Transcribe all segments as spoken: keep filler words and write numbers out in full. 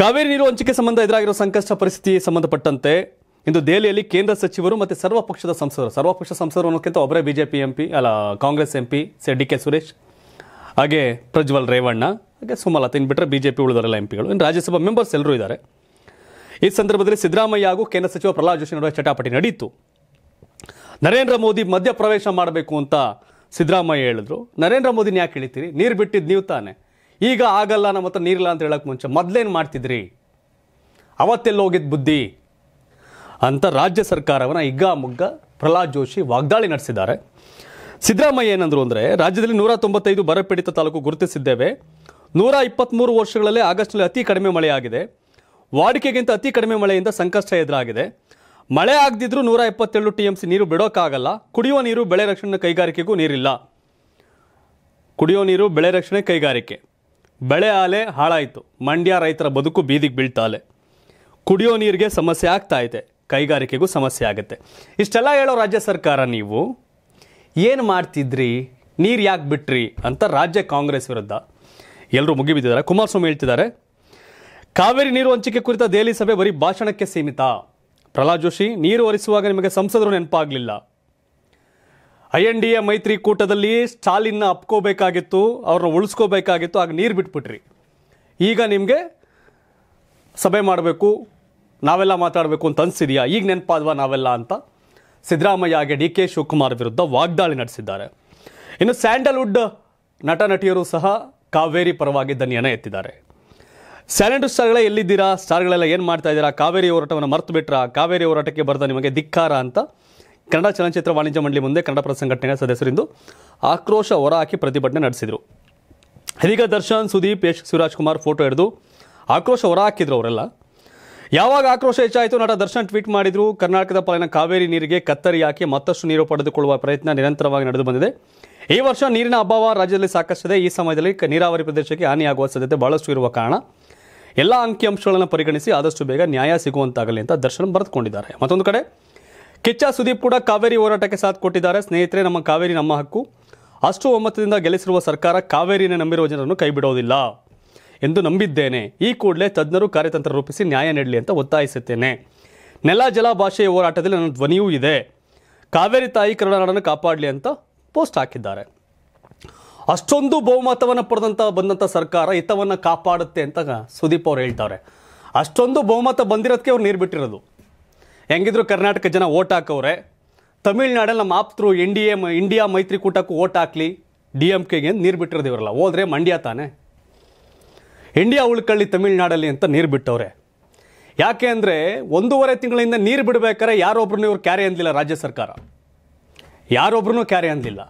ಕಾವೇರಿ ನೀರು ಹಂಚಿಕೆ ಸಂಬಂಧ ಎದುರಾಗಿರುವ ಸಂಕಷ್ಟ ಪರಿಸ್ಥಿತಿಗೆ ಸಂಬಂಧಪಟ್ಟಂತೆ ಇಂದು ದೆಹಲಿಯಲ್ಲಿ ಕೇಂದ್ರ ಸಚಿವರು ಮತ್ತು ಸರ್ವಪಕ್ಷದ ಸಂಸದರು ಸರ್ವಪಕ್ಷ ಸಂಸದರು ಅನ್ನೋಕ್ಕಿಂತ ಒಬ್ಬರೇ ಬಿಜೆಪಿ ಎಂಪಿ ಅಲ್ಲ Congress MP D K Suresh ಹಾಗೆ ಪ್ರಜ್ವಲ್ ರೇವಣ್ಣ ಹಾಗೆ ಸುಮಲತಾ ಇನ್ನು ಬಿಟ್ಟರೆ ಬಿಜೆಪಿ ಉಳಿದರೆಲ್ಲ ಎಂಪಿಗಳು ಇನ್ನು ರಾಜ್ಯಸಭಾ ಮೆಂಬರ್ಸ್ ಎಲ್ಲರೂ ಇದ್ದಾರೆ. ಈ ಸಂದರ್ಭದಲ್ಲಿ ಸಿದ್ದರಾಮಯ್ಯ ಹಾಗೂ ಕೇಂದ್ರ ಸಚಿವ ಪ್ರಹ್ಲಾದ್ ಜೋಶಿ ನಡುವೆ ಚಟಾಪಟಿ ನಡೆಯಿತು. ನರೇಂದ್ರ ಮೋದಿ ಮಧ್ಯ ಪ್ರವೇಶ ಮಾಡಬೇಕು ಅಂತ ಸಿದ್ದರಾಮಯ್ಯ ಹೇಳಿದ್ರು. ನರೇಂದ್ರ ಮೋದಿನ ಯಾಕೆ ಇಳಿತೀರಿ, ನೀರು ಬಿಟ್ಟಿದ್ದು ನೀವು ತಾನೆ, ಈಗ ಆಗಲ್ಲ ನಮ್ಮ ಹತ್ರ ನೀರಿಲ್ಲ ಅಂತ ಹೇಳೋಕ್ಕೆ ಮುಂಚೆ ಮೊದಲೇನು ಮಾಡ್ತಿದ್ರಿ, ಅವತ್ತೆಲ್ಲ ಹೋಗಿದ್ದು ಬುದ್ಧಿ ಅಂತ ರಾಜ್ಯ ಸರ್ಕಾರವನ್ನು ಹಿಗ್ಗ ಮುಗ್ಗ ಪ್ರಹ್ಲಾದ್ ಜೋಶಿ ವಾಗ್ದಾಳಿ ನಡೆಸಿದ್ದಾರೆ. ಸಿದ್ದರಾಮಯ್ಯ ಏನಂದ್ರು ಅಂದರೆ, ರಾಜ್ಯದಲ್ಲಿ ನೂರ ತೊಂಬತ್ತೈದು ಬರಪೀಡಿತ ತಾಲೂಕು ಗುರುತಿಸಿದ್ದೇವೆ. ನೂರ ಇಪ್ಪತ್ತ್ಮೂರು ವರ್ಷಗಳಲ್ಲೇ ಆಗಸ್ಟ್ನಲ್ಲಿ ಅತಿ ಕಡಿಮೆ ಮಳೆಯಾಗಿದೆ. ವಾಡಿಕೆಗಿಂತ ಅತಿ ಕಡಿಮೆ ಮಳೆಯಿಂದ ಸಂಕಷ್ಟ ಎದುರಾಗಿದೆ. ಮಳೆ ಆಗದಿದ್ರೂ ನೂರ ಎಪ್ಪತ್ತೇಳು ಟಿ ಎಂ ಸಿ ನೀರು ಬಿಡೋಕ್ಕಾಗಲ್ಲ. ಕುಡಿಯುವ ನೀರು, ಬೆಳೆ ರಕ್ಷಣೆ, ಕೈಗಾರಿಕೆಗೂ ನೀರಿಲ್ಲ. ಕುಡಿಯೋ ನೀರು, ಬೆಳೆ ರಕ್ಷಣೆ, ಕೈಗಾರಿಕೆ, ಬೆಳೆ ಆಲೆ ಹಾಳಾಯಿತು. ಮಂಡ್ಯ ರೈತರ ಬದುಕು ಬೀದಿಗೆ ಬೀಳ್ತಾಲೆ. ಕುಡಿಯೋ ನೀರಿಗೆ ಸಮಸ್ಯೆ ಆಗ್ತಾ ಇದೆ, ಕೈಗಾರಿಕೆಗೂ ಸಮಸ್ಯೆ ಆಗುತ್ತೆ. ಇಷ್ಟೆಲ್ಲ ಹೇಳೋ ರಾಜ್ಯ ಸರ್ಕಾರ ನೀವು ಏನು ಮಾಡ್ತಿದ್ರಿ, ನೀರು ಯಾಕೆ ಬಿಟ್ರಿ ಅಂತ ರಾಜ್ಯ ಕಾಂಗ್ರೆಸ್ ವಿರುದ್ಧ ಎಲ್ಲರೂ ಮುಗಿಬಿದ್ದಿದ್ದಾರೆ. ಕುಮಾರಸ್ವಾಮಿ ಹೇಳ್ತಿದ್ದಾರೆ, ಕಾವೇರಿ ನೀರು ಹಂಚಿಕೆ ಕುರಿತ ದೆಹಲಿ ಸಭೆ ಬರೀ ಭಾಷಣಕ್ಕೆ ಸೀಮಿತ. ಪ್ರಹ್ಲಾದ್ ಜೋಶಿ, ನೀರು ಹರಿಸುವಾಗ ನಿಮಗೆ ಸಂಸದರು ನೆನಪಾಗಲಿಲ್ಲ. ಐ ಎನ್ ಡಿ ಎ ಮೈತ್ರಿಕೂಟದಲ್ಲಿ ಸ್ಟಾಲಿನ್ನ ಅಪ್ಕೋಬೇಕಾಗಿತ್ತು, ಅವ್ರನ್ನ ಉಳಿಸ್ಕೋಬೇಕಾಗಿತ್ತು, ಆಗ ನೀರು ಬಿಟ್ಬಿಟ್ರಿ. ಈಗ ನಿಮಗೆ ಸಭೆ ಮಾಡಬೇಕು, ನಾವೆಲ್ಲ ಮಾತಾಡಬೇಕು ಅಂತ ಅನಿಸಿದೆಯಾ, ಈಗ ನೆನಪಾದ್ವಾ ನಾವೆಲ್ಲ ಅಂತ ಸಿದ್ದರಾಮಯ್ಯ ಹಾಗೆ ಡಿ ಕೆ ಶಿವಕುಮಾರ್ ವಿರುದ್ಧ ವಾಗ್ದಾಳಿ ನಡೆಸಿದ್ದಾರೆ. ಇನ್ನು ಸ್ಯಾಂಡಲ್ವುಡ್ ನಟ ನಟಿಯರು ಸಹ ಕಾವೇರಿ ಪರವಾಗಿ ಧ್ವನಿಯನ್ನು ಎತ್ತಿದ್ದಾರೆ. ಸ್ಯಾಂಡಲ್ವುಡ್ ಸ್ಟಾರ್ಗಳೇ ಎಲ್ಲಿದ್ದೀರಾ, ಸ್ಟಾರ್ಗಳೆಲ್ಲ ಏನು ಮಾಡ್ತಾ ಇದ್ದೀರಾ, ಕಾವೇರಿ ಹೋರಾಟವನ್ನು ಮರೆತು ಬಿಟ್ರಾ, ಕಾವೇರಿ ಹೋರಾಟಕ್ಕೆ ಬರೆದ ನಿಮಗೆ ಧಿಕ್ಕಾರ ಅಂತ ಕನ್ನಡ ಚಲನಚಿತ್ರ ವಾಣಿಜ್ಯ ಮಂಡಳಿ ಮುಂದೆ ಕನ್ನಡಪರ ಸಂಘಟನೆಯ ಸದಸ್ಯರಿಂದು ಆಕ್ರೋಶ ಹೊರಹಾಕಿ ಪ್ರತಿಭಟನೆ ನಡೆಸಿದರು. ಇದೀಗ ದರ್ಶನ್, ಸುದೀಪ್, ಯಶ್, ಶಿವರಾಜ್ಕುಮಾರ್ ಫೋಟೋ ಹಿಡಿದು ಆಕ್ರೋಶ ಹೊರಹಾಕಿದ್ರು. ಅವರೆಲ್ಲ ಯಾವಾಗ ಆಕ್ರೋಶ ಹೆಚ್ಚಾಯಿತು, ನಟ ದರ್ಶನ್ ಟ್ವೀಟ್ ಮಾಡಿದ್ರು, ಕರ್ನಾಟಕದ ಪಾಲಿನ ಕಾವೇರಿ ನೀರಿಗೆ ಕತ್ತರಿ ಹಾಕಿ ಮತ್ತಷ್ಟು ನೀರು ಪಡೆದುಕೊಳ್ಳುವ ಪ್ರಯತ್ನ ನಿರಂತರವಾಗಿ ನಡೆದು ಬಂದಿದೆ. ಈ ವರ್ಷ ನೀರಿನ ಅಭಾವ ರಾಜ್ಯದಲ್ಲಿ ಸಾಕಷ್ಟಿದೆ. ಈ ಸಮಯದಲ್ಲಿ ನೀರಾವರಿ ಪ್ರದೇಶಕ್ಕೆ ಹಾನಿಯಾಗುವ ಸಾಧ್ಯತೆ ಬಹಳಷ್ಟು ಇರುವ ಕಾರಣ ಎಲ್ಲ ಅಂಕಿಅಂಶಗಳನ್ನು ಪರಿಗಣಿಸಿ ಆದಷ್ಟು ಬೇಗ ನ್ಯಾಯ ಸಿಗುವಂತಾಗಲಿ ಅಂತ ದರ್ಶನ್ ಬರೆದುಕೊಂಡಿದ್ದಾರೆ. ಮತ್ತೊಂದು ಕಡೆ ಕಿಚ್ಚ ಸುದೀಪ್ ಕೂಡ ಕಾವೇರಿ ಹೋರಾಟಕ್ಕೆ ಸಾಥ್ ಕೊಟ್ಟಿದ್ದಾರೆ. ಸ್ನೇಹಿತರೆ, ನಮ್ಮ ಕಾವೇರಿ ನಮ್ಮ ಹಕ್ಕು. ಅಷ್ಟು ಒಮ್ಮತದಿಂದ ಗೆಲ್ಲಿಸಿರುವ ಸರ್ಕಾರ ಕಾವೇರಿನ ನಂಬಿರುವ ಜನರನ್ನು ಕೈಬಿಡೋದಿಲ್ಲ ಎಂದು ನಂಬಿದ್ದೇನೆ. ಈ ಕೂಡಲೇ ತಜ್ಞರು ಕಾರ್ಯತಂತ್ರ ರೂಪಿಸಿ ನ್ಯಾಯ ನೀಡಲಿ ಅಂತ ಒತ್ತಾಯಿಸುತ್ತೇನೆ. ನೆಲ, ಜಲ, ಭಾಷೆಯ ಹೋರಾಟದಲ್ಲಿ ನನ್ನ ಧ್ವನಿಯೂ ಇದೆ. ಕಾವೇರಿ ತಾಯಿ ಕರುಣಾನಾಡನ್ನು ಕಾಪಾಡಲಿ ಅಂತ ಪೋಸ್ಟ್ ಹಾಕಿದ್ದಾರೆ. ಅಷ್ಟೊಂದು ಬಹುಮತವನ್ನು ಪಡೆದಂಥ ಬಂದಂಥ ಸರ್ಕಾರ ಹಿತವನ್ನು ಕಾಪಾಡುತ್ತೆ ಅಂತ ಸುದೀಪ್ ಅವರು ಹೇಳ್ತಾರೆ. ಅಷ್ಟೊಂದು ಬಹುಮತ ಬಂದಿರೋದಕ್ಕೆ ಅವ್ರು ನೀರು ಬಿಟ್ಟಿರೋದು. ಹೆಂಗಿದ್ರು ಕರ್ನಾಟಕ ಜನ ಓಟ್ ಹಾಕವ್ರೆ. ತಮಿಳ್ನಾಡಲ್ಲಿ ನಮ್ಮ ಆಪ್ತರು ಎನ್ ಡಿ ಎ ಇಂಡಿಯಾ ಮೈತ್ರಿಕೂಟಕ್ಕೂ ಓಟ್ ಹಾಕಲಿ, ಡಿ ಎಂ ಕೆಗೆ ನೀರು ಬಿಟ್ಟಿರೋದು ಇವರಲ್ಲ. ಹೋದರೆ ಮಂಡ್ಯ ತಾನೆ, ಇಂಡಿಯಾ ಉಳ್ಕೊಳ್ಳಿ ತಮಿಳ್ನಾಡಲ್ಲಿ ಅಂತ ನೀರು ಬಿಟ್ಟವ್ರೆ. ಯಾಕೆ ಅಂದರೆ ಒಂದೂವರೆ ತಿಂಗಳಿಂದ ನೀರು ಬಿಡಬೇಕಾದ್ರೆ ಯಾರೊಬ್ರು ಇವ್ರು ಕ್ಯಾರೆ ಅಂದಿಲ್ಲ. ರಾಜ್ಯ ಸರ್ಕಾರ ಯಾರೊಬ್ರು ಕ್ಯಾರೆ ಅಂದಿಲ್ಲ.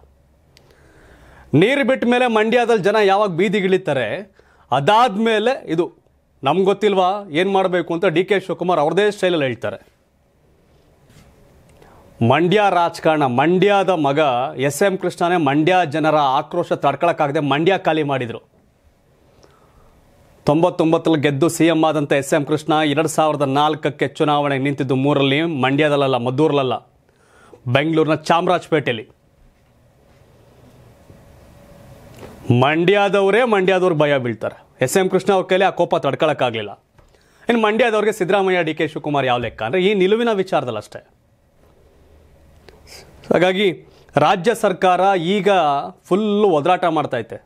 ನೀರು ಬಿಟ್ಟ ಮೇಲೆ ಮಂಡ್ಯದಲ್ಲಿ ಜನ ಯಾವಾಗ ಬೀದಿಗಿಳಿತಾರೆ, ಅದಾದಮೇಲೆ ಇದು ನಮ್ಗೆ ಗೊತ್ತಿಲ್ವಾ ಏನು ಮಾಡಬೇಕು ಅಂತ ಡಿ ಕೆ ಶಿವಕುಮಾರ್ ಅವ್ರದೇ ಸ್ಟೈಲಲ್ಲಿ ಹೇಳ್ತಾರೆ. ಮಂಡ್ಯ ರಾಜಕಾರಣ, ಮಂಡ್ಯದ ಮಗ ಎಸ್ ಎಂ ಕೃಷ್ಣನೇ ಮಂಡ್ಯ ಜನರ ಆಕ್ರೋಶ ತಡ್ಕೊಳಕ್ಕಾಗದೆ ಮಂಡ್ಯ ಖಾಲಿ ಮಾಡಿದರು. ತೊಂಬತ್ತೊಂಬತ್ತರಲ್ಲಿ ಗೆದ್ದು ಸಿ ಎಂ ಆದಂಥ ಎಸ್ ಎಂ ಕೃಷ್ಣ ಎರಡು ಸಾವಿರದ ನಾಲ್ಕಕ್ಕೆ ಚುನಾವಣೆಗೆ ನಿಂತಿದ್ದು ಮೂರಲ್ಲಿ ಮಂಡ್ಯದಲ್ಲ, ಮದ್ದೂರಲ್ಲ, ಬೆಂಗಳೂರಿನ ಚಾಮರಾಜಪೇಟೆಯಲ್ಲಿ. ಮಂಡ್ಯದವರೇ ಮಂಡ್ಯದವ್ರು ಭಯ ಬೀಳ್ತಾರೆ. ಎಸ್ ಎಂ ಕೃಷ್ಣ ಅವ್ರ ಕೈಲಿ ಆ ಕೋಪ ತಡ್ಕೊಳಕ್ಕಾಗಲಿಲ್ಲ. ಇನ್ನು ಮಂಡ್ಯದವ್ರಿಗೆ ಸಿದ್ದರಾಮಯ್ಯ, ಡಿ ಕೆ ಶಿವಕುಮಾರ್ ಯಾವ ಲೆಕ್ಕ ಅಂದರೆ ಈ ನಿಲುವಿನ ವಿಚಾರದಲ್ಲಿ ಅಷ್ಟೇ. ಹಾಗಾಗಿ ರಾಜ್ಯ ಸರ್ಕಾರ ಈಗ ಫುಲ್ಲು ಒದರಾಟ ಮಾಡ್ತೈತೆ.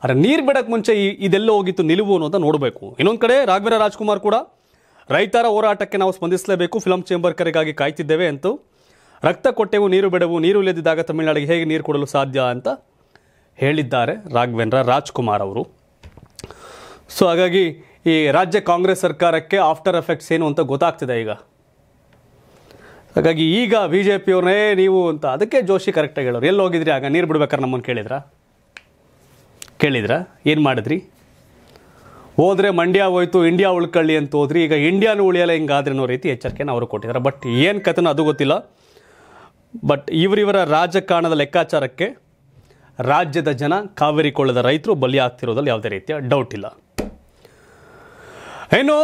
ಆದರೆ ನೀರು ಬಿಡೋಕ್ಕೆ ಮುಂಚೆ ಈ ಇದೆಲ್ಲ ಹೋಗಿತ್ತು ನಿಲುವು ಅನ್ನೋದನ್ನ ನೋಡಬೇಕು. ಇನ್ನೊಂದು ಕಡೆ ರಾಘವೇಂದ್ರ ರಾಜ್ಕುಮಾರ್ ಕೂಡ ರೈತರ ಹೋರಾಟಕ್ಕೆ ನಾವು ಸ್ಪಂದಿಸಲೇಬೇಕು, ಫಿಲಂ ಚೇಂಬರ್ ಕರೆಗಾಗಿ ಕಾಯ್ತಿದ್ದೇವೆ ಅಂತೂ ರಕ್ತ ಕೊಟ್ಟೆವು ನೀರು ಬಿಡವು, ನೀರು ಇಲ್ಲದಿದ್ದಾಗ ತಮಿಳುನಾಡಿಗೆ ಹೇಗೆ ನೀರು ಕೊಡಲು ಸಾಧ್ಯ ಅಂತ ಹೇಳಿದ್ದಾರೆ ರಾಘವೇಂದ್ರ ರಾಜ್ಕುಮಾರ್ ಅವರು. ಸೊ ಹಾಗಾಗಿ ಈ ರಾಜ್ಯ ಕಾಂಗ್ರೆಸ್ ಸರ್ಕಾರಕ್ಕೆ ಆಫ್ಟರ್ ಎಫೆಕ್ಟ್ಸ್ ಏನು ಅಂತ ಗೊತ್ತಾಗ್ತಿದೆ ಈಗ. ಹಾಗಾಗಿ ಈಗ ಬಿ ಜೆ ಪಿಯವ್ರನ್ನೇ ನೀವು ಅಂತ ಅದಕ್ಕೆ ಜೋಶಿ ಕರೆಕ್ಟಾಗಿ ಹೇಳೋರು. ಎಲ್ಲಿ ಹೋಗಿದ್ರಿ ಆಗ ನೀರು ಬಿಡ್ಬೇಕಾರೆ ನಮ್ಮನ್ನು ಕೇಳಿದ್ರಾ ಕೇಳಿದ್ರಾ ಏನು ಮಾಡಿದ್ರಿ? ಹೋದರೆ ಮಂಡ್ಯ ಹೋಯ್ತು, ಇಂಡಿಯಾ ಉಳ್ಕೊಳ್ಳಿ ಅಂತ ಹೋದ್ರಿ. ಈಗ ಇಂಡಿಯಾನು ಉಳಿಯಲ್ಲ ಹಿಂಗಾದ್ರೆ ಅನ್ನೋ ರೀತಿ ಎಚ್ಚರಿಕೆಯನ್ನು ಅವರು ಕೊಟ್ಟಿದ್ದಾರೆ. ಬಟ್ ಏನು ಕಥೆನೋ ಅದು ಗೊತ್ತಿಲ್ಲ. ಬಟ್ ಇವರಿವರ ರಾಜಕಾರಣದ ಲೆಕ್ಕಾಚಾರಕ್ಕೆ ರಾಜ್ಯದ ಜನ, ಕಾವೇರಿ ಕೊಳ್ಳದ ರೈತರು ಬಲಿಯಾಗ್ತಿರೋದ್ರಲ್ಲಿ ಯಾವುದೇ ರೀತಿಯ ಡೌಟ್ ಇಲ್ಲ. ಏನು